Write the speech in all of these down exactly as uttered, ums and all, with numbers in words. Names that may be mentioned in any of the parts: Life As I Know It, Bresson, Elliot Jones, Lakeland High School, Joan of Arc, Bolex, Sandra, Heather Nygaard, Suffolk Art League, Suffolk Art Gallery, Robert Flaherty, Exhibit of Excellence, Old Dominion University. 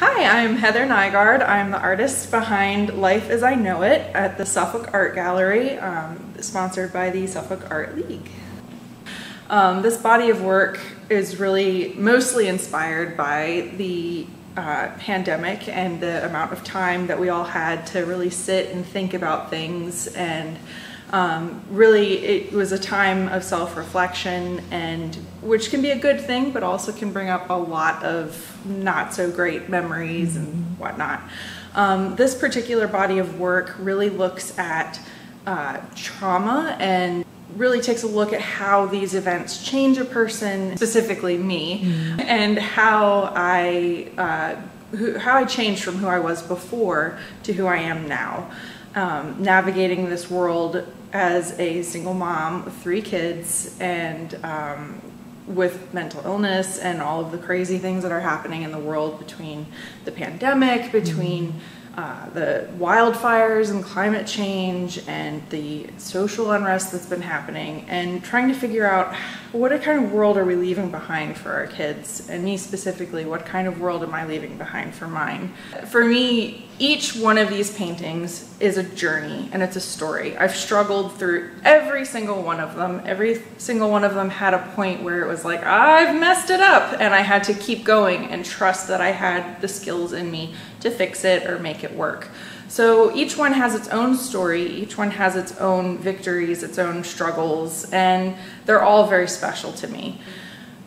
Hi, I'm Heather Nygaard. I'm the artist behind Life As I Know It at the Suffolk Art Gallery, um, sponsored by the Suffolk Art League. Um, this body of work is really mostly inspired by the uh, pandemic and the amount of time that we all had to really sit and think about things, and um, really it was a time of self-reflection, and which can be a good thing, but also can bring up a lot of not so great memories mm-hmm. and whatnot. Um, this particular body of work really looks at uh, trauma and really takes a look at how these events change a person, specifically me, mm-hmm. and how I, uh, who, how I changed from who I was before to who I am now. Um, navigating this world as a single mom with three kids, and um, with mental illness and all of the crazy things that are happening in the world between the pandemic, between uh, the wildfires and climate change and the social unrest that's been happening, and trying to figure out what kind of world are we leaving behind for our kids, and me specifically, what kind of world am I leaving behind for mine? For me, each one of these paintings is a journey, and it's a story. I've struggled through every single one of them. Every single one of them had a point where it was like, I've messed it up, and I had to keep going and trust that I had the skills in me to fix it or make it work. So each one has its own story, each one has its own victories, its own struggles, and they're all very special to me.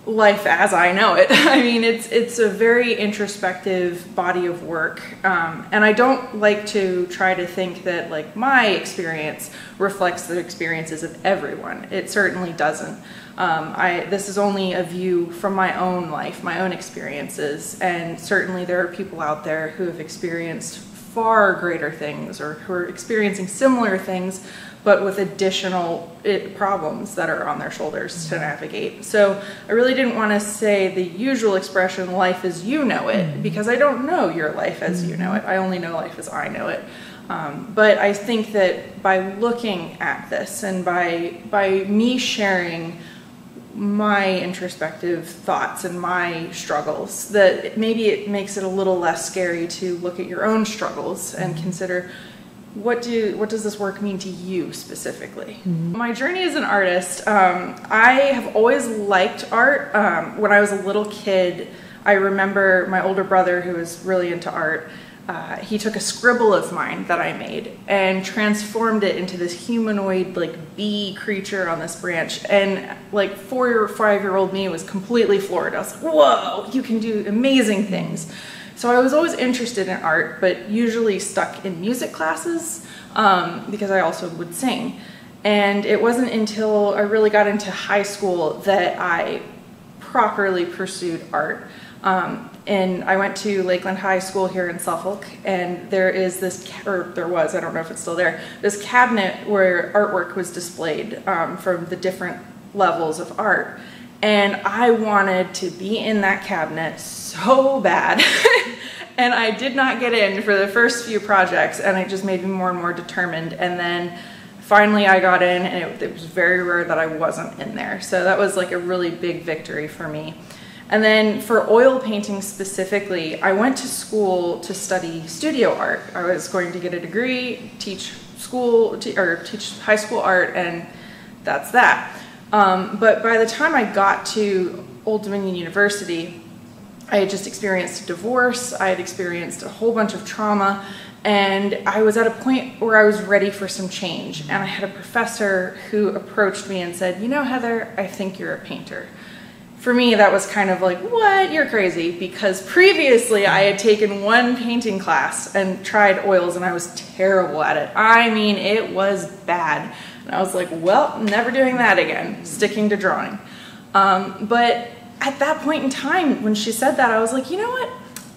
Life as I know it. I mean, it's it's a very introspective body of work, um, and I don't like to try to think that like my experience reflects the experiences of everyone. It certainly doesn't. Um, I this is only a view from my own life, my own experiences, and certainly there are people out there who have experienced far greater things, or who are experiencing similar things, but with additional it, problems that are on their shoulders to navigate. So I really didn't want to say the usual expression, life as you know it, because I don't know your life as you know it. I only know life as I know it. Um, but I think that by looking at this, and by, by me sharing my introspective thoughts and my struggles, that maybe it makes it a little less scary to look at your own struggles and consider, What do what does this work mean to you specifically? Mm-hmm. My journey as an artist, um, I have always liked art. Um, when I was a little kid, I remember my older brother, who was really into art, uh, he took a scribble of mine that I made and transformed it into this humanoid like bee creature on this branch. And like four or five year old me was completely floored. I was like, whoa, you can do amazing things. So I was always interested in art, but usually stuck in music classes um, because I also would sing. And it wasn't until I really got into high school that I properly pursued art. Um, and I went to Lakeland High School here in Suffolk, and there is this, or there was, I don't know if it's still there, this cabinet where artwork was displayed um, from the different levels of art. And I wanted to be in that cabinet so bad. And I did not get in for the first few projects, and it just made me more and more determined. And then finally I got in, and it, it was very rare that I wasn't in there. So that was like a really big victory for me. And then for oil painting specifically, I went to school to study studio art. I was going to get a degree, teach school, or teach high school art, and that's that. Um, but by the time I got to Old Dominion University, I had just experienced a divorce, I had experienced a whole bunch of trauma, and I was at a point where I was ready for some change. And I had a professor who approached me and said, you know, Heather, I think you're a painter. For me, that was kind of like, what? You're crazy, because previously I had taken one painting class and tried oils, and I was terrible at it. I mean, it was bad. And I was like, well, never doing that again, sticking to drawing. Um, but at that point in time, when she said that, I was like, you know what?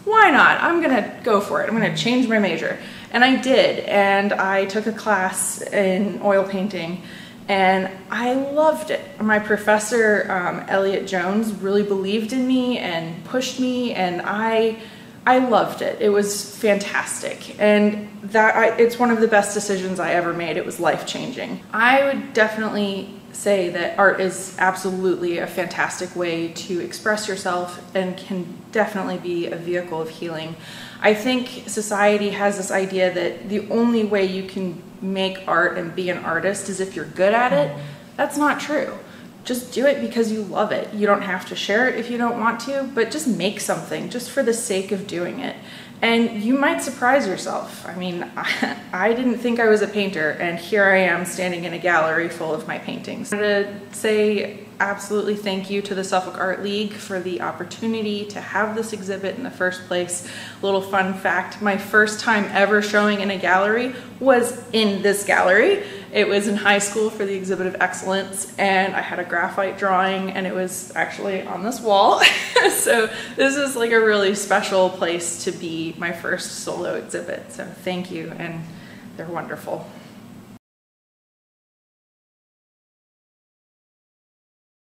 Why not? I'm gonna go for it. I'm gonna change my major. And I did, and I took a class in oil painting, and I loved it. My professor, um, Elliot Jones, really believed in me and pushed me, and I I loved it. It was fantastic. And that I, it's one of the best decisions I ever made. It was life-changing. I would definitely say that art is absolutely a fantastic way to express yourself and can definitely be a vehicle of healing. I think society has this idea that the only way you can make art and be an artist is if you're good at it. That's not true. Just do it because you love it. You don't have to share it if you don't want to, but just make something just for the sake of doing it. And you might surprise yourself. I mean, I, I didn't think I was a painter, and here I am standing in a gallery full of my paintings. I wanted to say absolutely thank you to the Suffolk Art League for the opportunity to have this exhibit in the first place. A little fun fact, my first time ever showing in a gallery was in this gallery. It was in high school for the Exhibit of Excellence, and I had a graphite drawing, and it was actually on this wall. So this is like a really special place to be, my first solo exhibit. So thank you, and they're wonderful.